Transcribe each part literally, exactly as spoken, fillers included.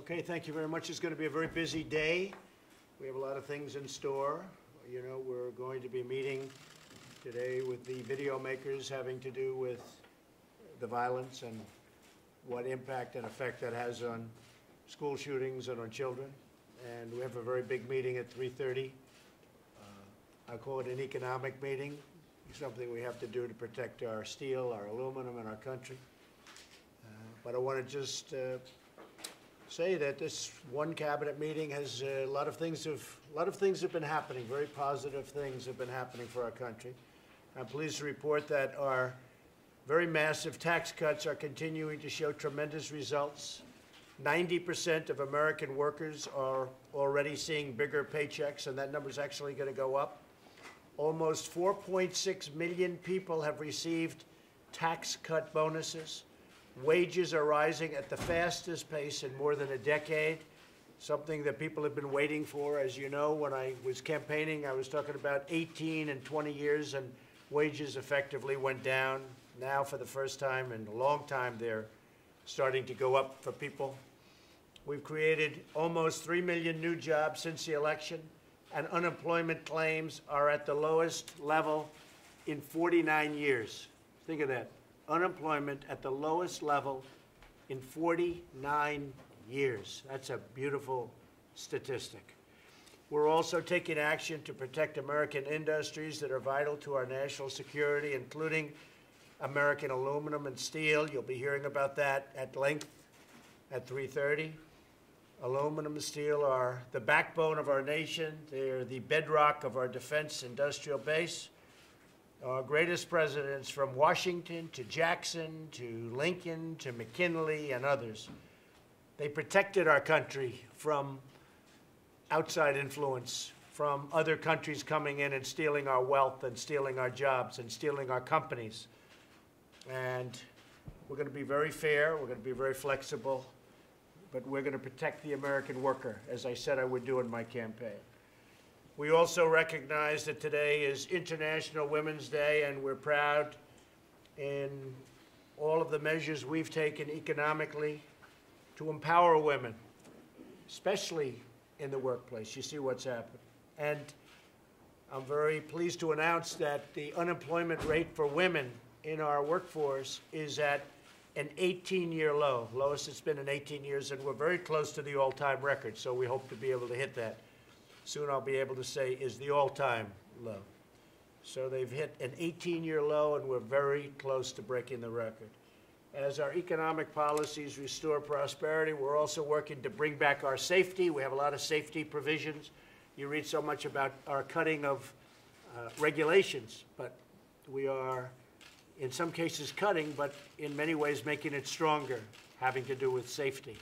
Okay, thank you very much. It's going to be a very busy day. We have a lot of things in store. You know, we're going to be meeting today with the video makers having to do with the violence and what impact and effect that has on school shootings and on children. And we have a very big meeting at three thirty. Uh, I call it an economic meeting, something we have to do to protect our steel, our aluminum, and our country. Uh, but I want to just uh, say that this one cabinet meeting has uh, a lot of things have a lot of things have been happening. Very positive things have been happening for our country. I'm pleased to report that our very massive tax cuts are continuing to show tremendous results. ninety percent of American workers are already seeing bigger paychecks, and that number is actually going to go up. Almost four point six million people have received tax cut bonuses. Wages are rising at the fastest pace in more than a decade, something that people have been waiting for. As you know, when I was campaigning, I was talking about eighteen and twenty years, and wages effectively went down. Now, for the first time in a long time, they're starting to go up for people. We've created almost three million new jobs since the election, and unemployment claims are at the lowest level in forty-nine years. Think of that. Unemployment at the lowest level in forty-nine years. That's a beautiful statistic. We're also taking action to protect American industries that are vital to our national security, including American aluminum and steel. You'll be hearing about that at length at three thirty. Aluminum and steel are the backbone of our nation. They're the bedrock of our defense industrial base. Our greatest presidents, from Washington to Jackson to Lincoln to McKinley and others, they protected our country from outside influence, from other countries coming in and stealing our wealth and stealing our jobs and stealing our companies. And we're going to be very fair. We're going to be very flexible. But we're going to protect the American worker, as I said I would do in my campaign. We also recognize that today is International Women's Day, and we're proud in all of the measures we've taken economically to empower women, especially in the workplace. You see what's happened. And I'm very pleased to announce that the unemployment rate for women in our workforce is at an eighteen-year low, lowest it's been in eighteen years, and we're very close to the all-time record, so we hope to be able to hit that. Soon I'll be able to say is the all-time low. So they've hit an eighteen-year low, and we're very close to breaking the record. As our economic policies restore prosperity, we're also working to bring back our safety. We have a lot of safety provisions. You read so much about our cutting of uh, regulations, but we are in some cases cutting, but in many ways making it stronger, having to do with safety.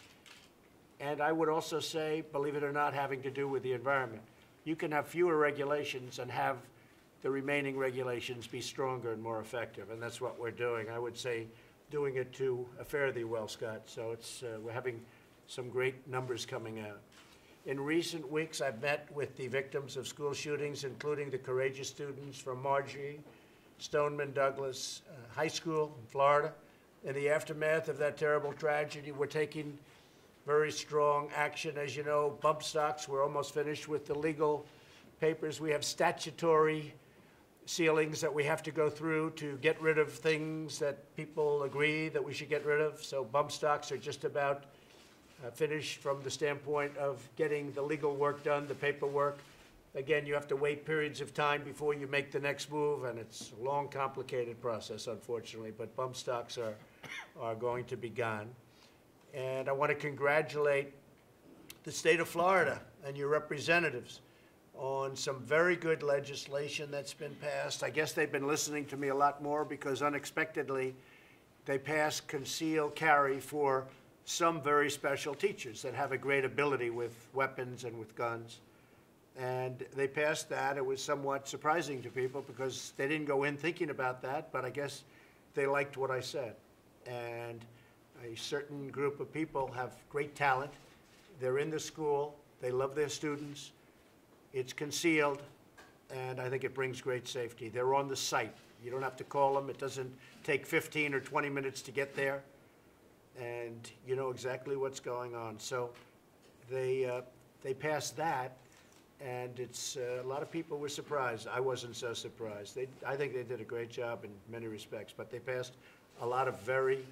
And I would also say, believe it or not, having to do with the environment. You can have fewer regulations and have the remaining regulations be stronger and more effective, and that's what we're doing. I would say doing it to a fare thee well, Scott. So it's, uh, we're having some great numbers coming out. In recent weeks, I've met with the victims of school shootings, including the courageous students from Marjory Stoneman Douglas uh, High School in Florida. In the aftermath of that terrible tragedy, we're taking very strong action. As you know, bump stocks, we're almost finished with the legal papers. We have statutory ceilings that we have to go through to get rid of things that people agree that we should get rid of. So bump stocks are just about uh, finished from the standpoint of getting the legal work done, the paperwork. Again, you have to wait periods of time before you make the next move, and it's a long, complicated process, unfortunately, but bump stocks are, are going to be gone. And I want to congratulate the state of Florida and your representatives on some very good legislation that's been passed. I guess they've been listening to me a lot more because unexpectedly they passed concealed carry for some very special teachers that have a great ability with weapons and with guns. And they passed that. It was somewhat surprising to people because they didn't go in thinking about that, but I guess they liked what I said. And a certain group of people have great talent. They're in the school. They love their students. It's concealed, and I think it brings great safety. They're on the site. You don't have to call them. It doesn't take fifteen or twenty minutes to get there. And you know exactly what's going on. So they uh, they passed that, and it's uh, a lot of people were surprised. I wasn't so surprised. They, I think they did a great job in many respects, but they passed a lot of very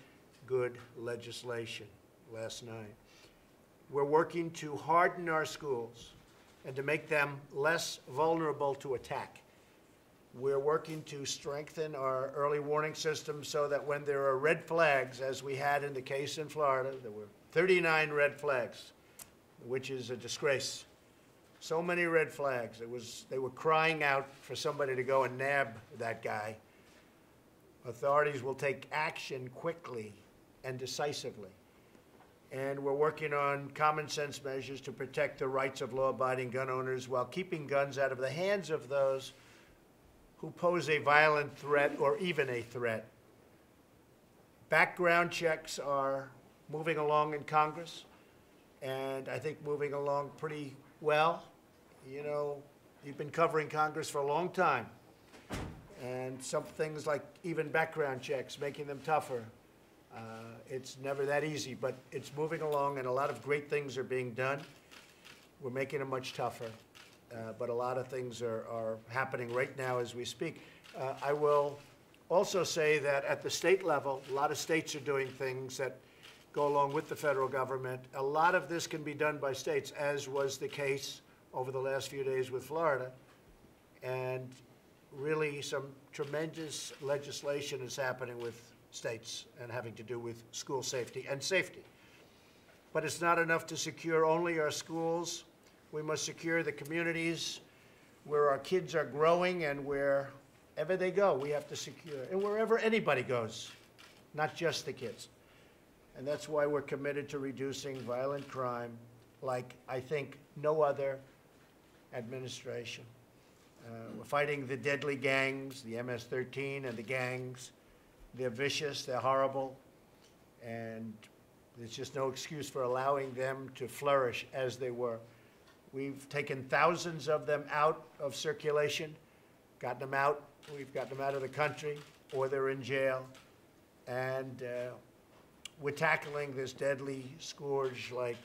good legislation last night. We're working to harden our schools and to make them less vulnerable to attack. We're working to strengthen our early warning system so that when there are red flags, as we had in the case in Florida, there were thirty-nine red flags, which is a disgrace. So many red flags. It was, they were crying out for somebody to go and nab that guy. Authorities will take action quickly and decisively. And we're working on common sense measures to protect the rights of law-abiding gun owners while keeping guns out of the hands of those who pose a violent threat or even a threat. Background checks are moving along in Congress, and I think moving along pretty well. You know, you've been covering Congress for a long time, and some things like even background checks, making them tougher. Uh, it's never that easy, but it's moving along, and a lot of great things are being done. We're making them much tougher. Uh, but a lot of things are, are happening right now as we speak. Uh, I will also say that at the state level, a lot of states are doing things that go along with the federal government. A lot of this can be done by states, as was the case over the last few days with Florida. And really some tremendous legislation is happening with states and having to do with school safety and safety. But it's not enough to secure only our schools. We must secure the communities where our kids are growing and wherever they go, we have to secure. And wherever anybody goes, not just the kids. And that's why we're committed to reducing violent crime like I think no other administration. Uh, we're fighting the deadly gangs, the M S thirteen and the gangs. They're vicious, they're horrible, and there's just no excuse for allowing them to flourish as they were. We've taken thousands of them out of circulation, gotten them out. We've gotten them out of the country, or they're in jail. And uh, we're tackling this deadly scourge like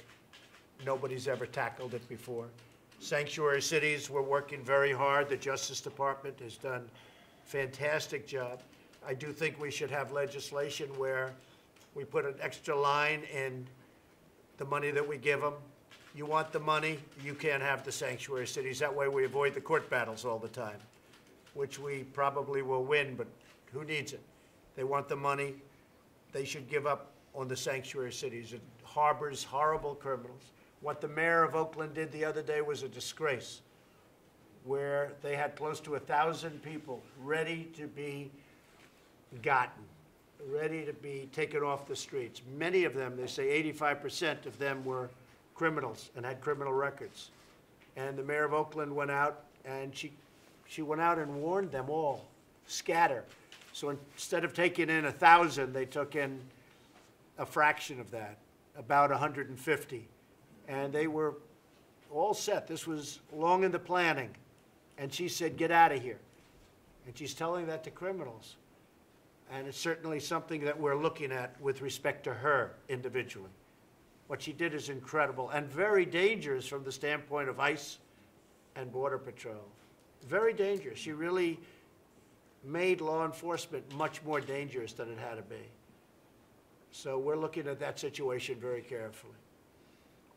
nobody's ever tackled it before. Sanctuary cities, we're working very hard. The Justice Department has done a fantastic job. I do think we should have legislation where we put an extra line in the money that we give them. You want the money, you can't have the sanctuary cities. That way we avoid the court battles all the time, which we probably will win, but who needs it? They want the money. They should give up on the sanctuary cities. It harbors horrible criminals. What the mayor of Oakland did the other day was a disgrace, where they had close to one thousand people ready to be gotten, ready to be taken off the streets. Many of them, they say eighty-five percent of them were criminals and had criminal records. And the mayor of Oakland went out, and she, she went out and warned them all, scatter. So instead of taking in one thousand, they took in a fraction of that, about one hundred fifty. And they were all set. This was long in the planning. And she said, get out of here. And she's telling that to criminals. And it's certainly something that we're looking at with respect to her individually. What she did is incredible and very dangerous from the standpoint of ICE and Border Patrol. Very dangerous. She really made law enforcement much more dangerous than it had to be. So we're looking at that situation very carefully.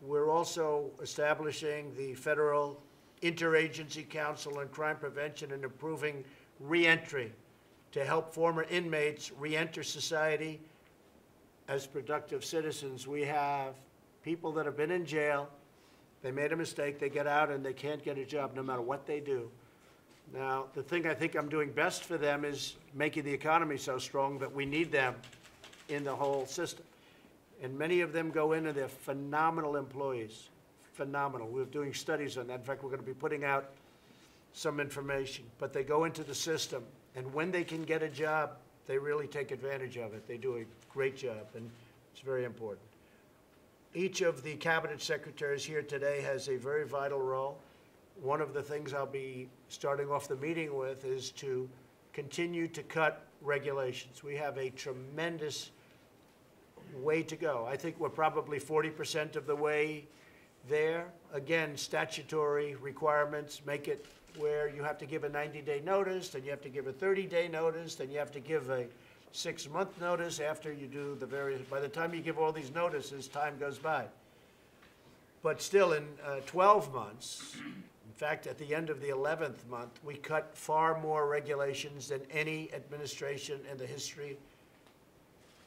We're also establishing the Federal Interagency Council on Crime Prevention and improving reentry to help former inmates reenter society as productive citizens. We have people that have been in jail, they made a mistake, they get out and they can't get a job no matter what they do. Now, the thing I think I'm doing best for them is making the economy so strong that we need them in the whole system. And many of them go in and they're phenomenal employees, phenomenal. We're doing studies on that. In fact, we're gonna be putting out some information, but they go into the system, and when they can get a job, they really take advantage of it. They do a great job, and it's very important. Each of the cabinet secretaries here today has a very vital role. One of the things I'll be starting off the meeting with is to continue to cut regulations. We have a tremendous way to go. I think we're probably forty percent of the way there. Again, statutory requirements make it where you have to give a ninety day notice, then you have to give a thirty day notice, then you have to give a six month notice after you do the various. By the time you give all these notices, time goes by. But still, in uh, twelve months, in fact, at the end of the eleventh month, we cut far more regulations than any administration in the history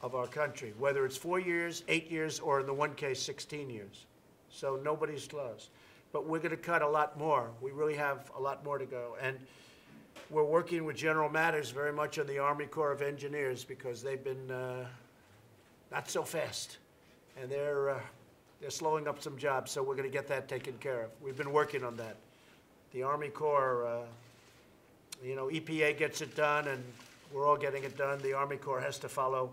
of our country, whether it's four years, eight years, or in the one case, sixteen years. So nobody's close. But we're going to cut a lot more. We really have a lot more to go. And we're working with General Mattis very much on the Army Corps of Engineers, because they've been uh, not so fast. And they're, uh, they're slowing up some jobs, so we're going to get that taken care of. We've been working on that. The Army Corps, uh, you know, E P A gets it done, and we're all getting it done. The Army Corps has to follow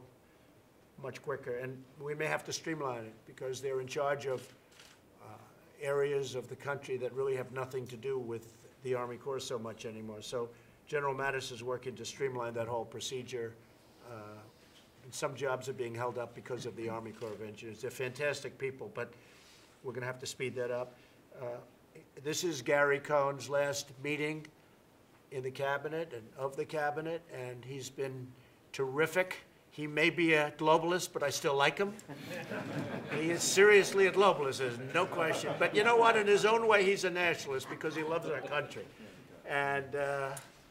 much quicker. And we may have to streamline it, because they're in charge of areas of the country that really have nothing to do with the Army Corps so much anymore. So General Mattis is working to streamline that whole procedure. Uh, and some jobs are being held up because of the Army Corps of Engineers. They're fantastic people, but we're going to have to speed that up. Uh, this is Gary Cohn's last meeting in the Cabinet and of the Cabinet, and he's been terrific. He may be a globalist, but I still like him. He is seriously a globalist, no question. But you know what? In his own way, he's a nationalist, because he loves our country. And uh,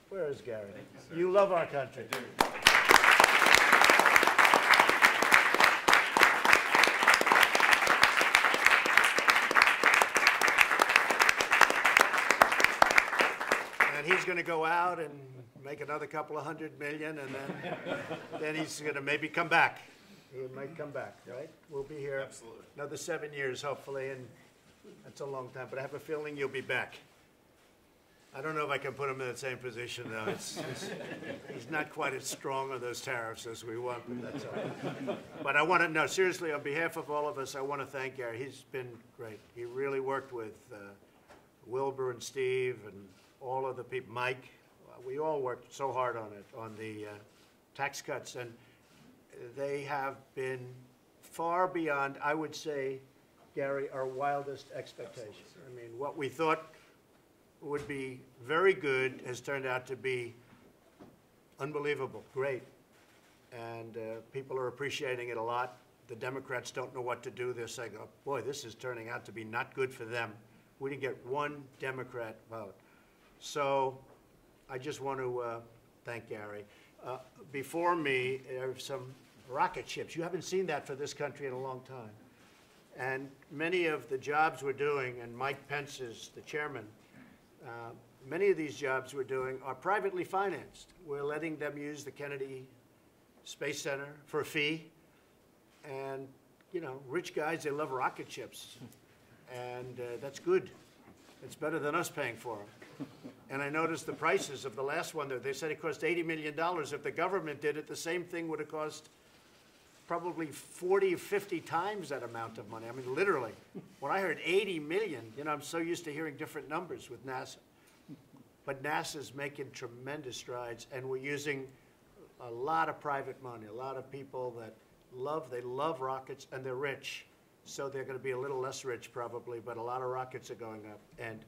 where is Gary? You, you love our country. And he's going to go out and make another couple of hundred million, and then, then he's going to maybe come back. He might come back, right? We'll be here Absolutely. another seven years, hopefully, and that's a long time. But I have a feeling you'll be back. I don't know if I can put him in the same position, though. It's, it's, he's not quite as strong on those tariffs as we want, but that's all right. But I want to know, seriously, on behalf of all of us, I want to thank Gary. He's been great. He really worked with uh, Wilbur and Steve and all of the people, Mike. We all worked so hard on it, on the uh, tax cuts, and they have been far beyond, I would say, Gary, our wildest expectations. I mean, what we thought would be very good has turned out to be unbelievable, great, and uh, people are appreciating it a lot. The Democrats don't know what to do. They're saying, oh, boy, this is turning out to be not good for them. We didn't get one Democrat vote. So I just want to uh, thank Gary. Uh, before me are some rocket ships. You haven't seen that for this country in a long time. And many of the jobs we're doing, and Mike Pence is the chairman, uh, many of these jobs we're doing are privately financed. We're letting them use the Kennedy Space Center for a fee. And, you know, rich guys, they love rocket ships. And uh, that's good. It's better than us paying for them. And I noticed the prices of the last one there. They said it cost eighty million dollars. If the government did it, the same thing would have cost probably forty, fifty times that amount of money. I mean, literally. When I heard eighty million, you know, I'm so used to hearing different numbers with NASA. But NASA's making tremendous strides, and we're using a lot of private money, a lot of people that love, they love rockets, and they're rich. So they're going to be a little less rich probably, but a lot of rockets are going up. And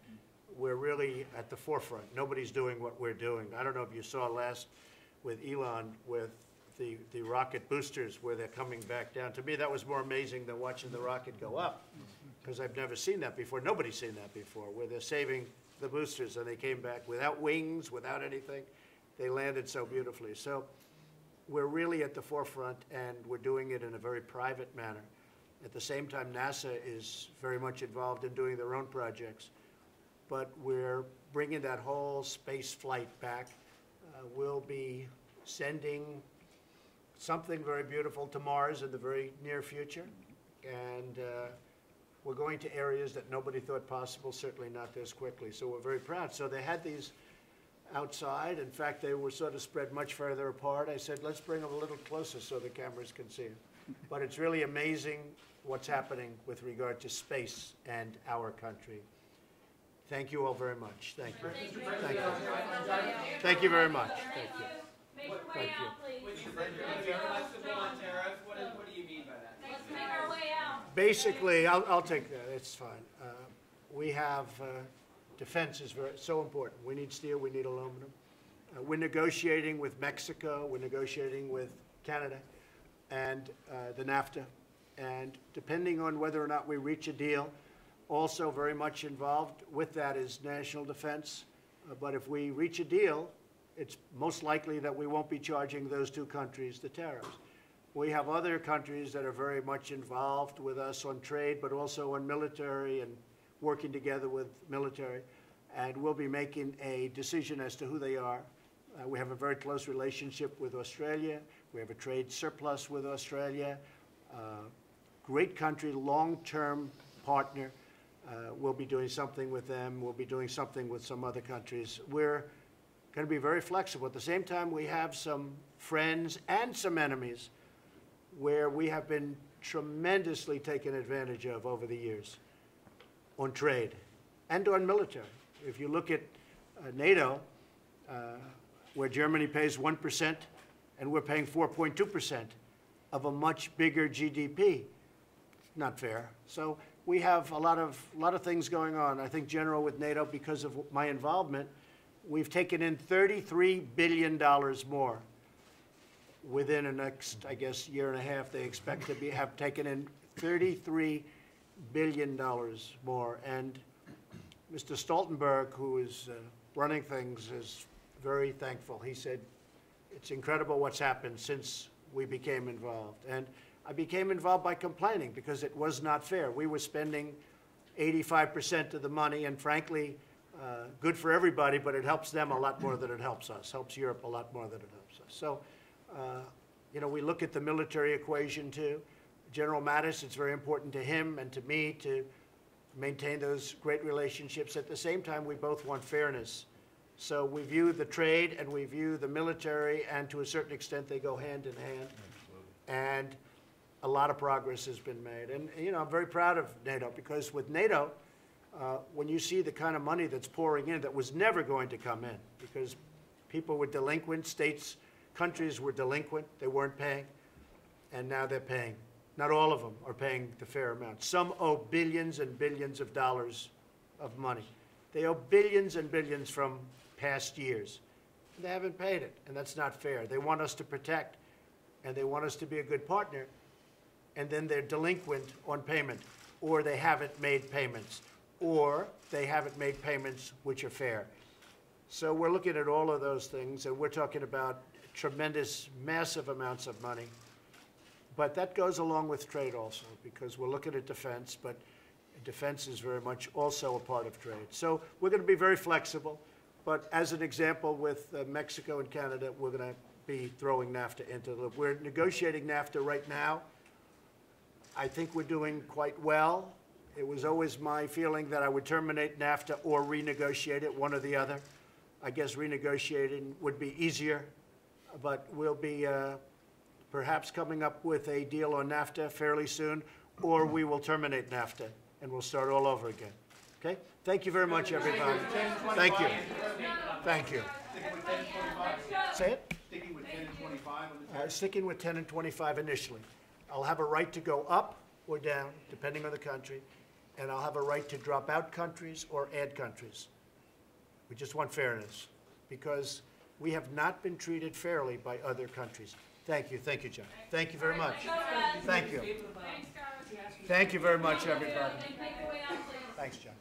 we're really at the forefront. Nobody's doing what we're doing. I don't know if you saw last with Elon with the, the rocket boosters where they're coming back down. To me, that was more amazing than watching the rocket go up, because I've never seen that before. Nobody's seen that before, where they're saving the boosters, and they came back without wings, without anything. They landed so beautifully. So we're really at the forefront, and we're doing it in a very private manner. At the same time, NASA is very much involved in doing their own projects. But we're bringing that whole space flight back. Uh, we'll be sending something very beautiful to Mars in the very near future. And uh, we're going to areas that nobody thought possible, certainly not this quickly. So we're very proud. So they had these outside. In fact, they were sort of spread much further apart. I said, let's bring them a little closer so the cameras can see them. But it's really amazing what's happening with regard to space and our country. Thank you all very much. Thank you. Thank you. Thank you very much. Thank you. Make your way out, please. What do you mean by that? Let's make our way out. basically, I'll, I'll take that. It's fine. Uh, we have uh, defense is very, so important. We need steel. We need aluminum. Uh, we're negotiating with Mexico. We're negotiating with Canada and uh, the NAFTA. And depending on whether or not we reach a deal, also very much involved with that is national defense. Uh, but if we reach a deal, it's most likely that we won't be charging those two countries the tariffs. We have other countries that are very much involved with us on trade, but also on military and working together with military. And we'll be making a decision as to who they are. Uh, we have a very close relationship with Australia. We have a trade surplus with Australia. Uh, great country, long-term partner. Uh, we'll be doing something with them. We'll be doing something with some other countries. We're going to be very flexible. At the same time, we have some friends and some enemies where we have been tremendously taken advantage of over the years on trade and on military. If you look at uh, NATO, uh, where Germany pays one percent and we're paying four point two percent of a much bigger G D P, not fair. So we have a lot of, lot of things going on. I think, General, with NATO, because of my involvement, we've taken in thirty-three billion dollars more. Within the next, I guess, year and a half, they expect to be, have taken in thirty-three billion dollars more. And Mister Stoltenberg, who is uh, running things, is very thankful. He said, it's incredible what's happened since we became involved. And I became involved by complaining because it was not fair. We were spending eighty-five percent of the money, and frankly, uh, good for everybody, but it helps them a lot more than it helps us, helps Europe a lot more than it helps us. So, uh, you know, we look at the military equation too. General Mattis, it's very important to him and to me to maintain those great relationships. At the same time, we both want fairness. So we view the trade and we view the military, and to a certain extent, they go hand in hand. Absolutely. And a lot of progress has been made. And, you know, I'm very proud of NATO, because with NATO, uh, when you see the kind of money that's pouring in that was never going to come in, because people were delinquent, states, countries were delinquent, they weren't paying, and now they're paying. Not all of them are paying the fair amount. Some owe billions and billions of dollars of money. They owe billions and billions from past years. They haven't paid it, and that's not fair. They want us to protect, and they want us to be a good partner, and then they're delinquent on payment, or they haven't made payments, or they haven't made payments which are fair. So we're looking at all of those things, and we're talking about tremendous, massive amounts of money. But that goes along with trade also, because we're looking at defense, but defense is very much also a part of trade. So we're going to be very flexible. But as an example, with uh, Mexico and Canada, we're going to be throwing NAFTA into the loop. We're negotiating NAFTA right now. I think we're doing quite well. It was always my feeling that I would terminate NAFTA or renegotiate it, one or the other. I guess renegotiating would be easier, but we'll be uh, perhaps coming up with a deal on NAFTA fairly soon, or we will terminate NAFTA and we'll start all over again. Okay? Thank you very much, everybody. Thank you. Thank you. Say it? Sticking with ten and twenty-five. Uh, sticking with ten and twenty-five initially. I'll have a right to go up or down, depending on the country, and I'll have a right to drop out countries or add countries. We just want fairness, because we have not been treated fairly by other countries. Thank you. Thank you, John. Thank you very much. Thank you. Thank you very much, everybody. Thanks, John.